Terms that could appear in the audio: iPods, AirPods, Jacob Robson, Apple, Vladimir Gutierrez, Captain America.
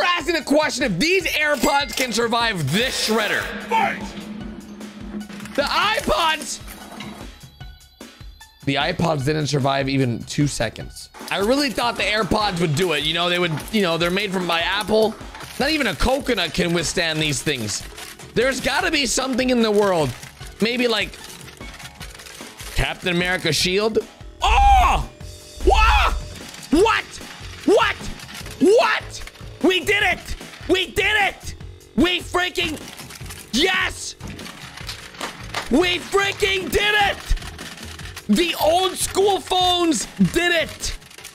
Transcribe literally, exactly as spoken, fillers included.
we're asking the question if these AirPods can survive this shredder. Fight! The iPods! The iPods didn't survive even two seconds. I really thought the AirPods would do it. You know, they would, you know, they're made from by Apple. Not even a coconut can withstand these things. There's gotta be something in the world. Maybe like Captain America shield. Oh! Whoa! What? What? What? We did it! We did it! We freaking... Yes! We freaking did it! The old school phones did it!